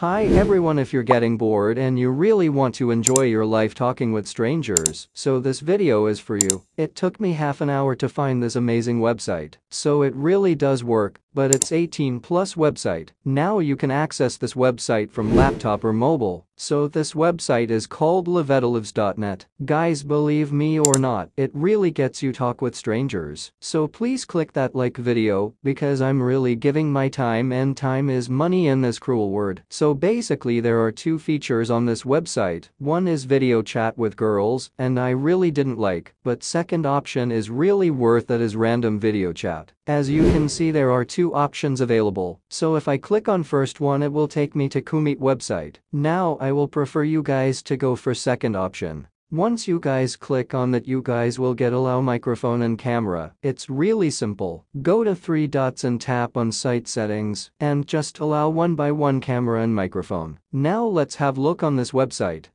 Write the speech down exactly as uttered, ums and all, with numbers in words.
Hi everyone, if you're getting bored and you really want to enjoy your life talking with strangers, so this video is for you. It took me half an hour to find this amazing website, so it really does work, but it's eighteen plus website. Now you can access this website from laptop or mobile, so this website is called levetelives dot net. Guys, believe me or not, it really gets you talk with strangers, so please click that like video because I'm really giving my time, and time is money in this cruel word. So So basically there are two features on this website. One is video chat with girls, and I really didn't like, but second option is really worth it, is random video chat. As you can see, there are two options available, so if I click on first one, it will take me to Kumit website. Now I will prefer you guys to go for second option. Once you guys click on that, you guys will get allow microphone and camera. It's really simple. Go to three dots and tap on site settings and just allow one by one camera and microphone. Now let's have a look on this website.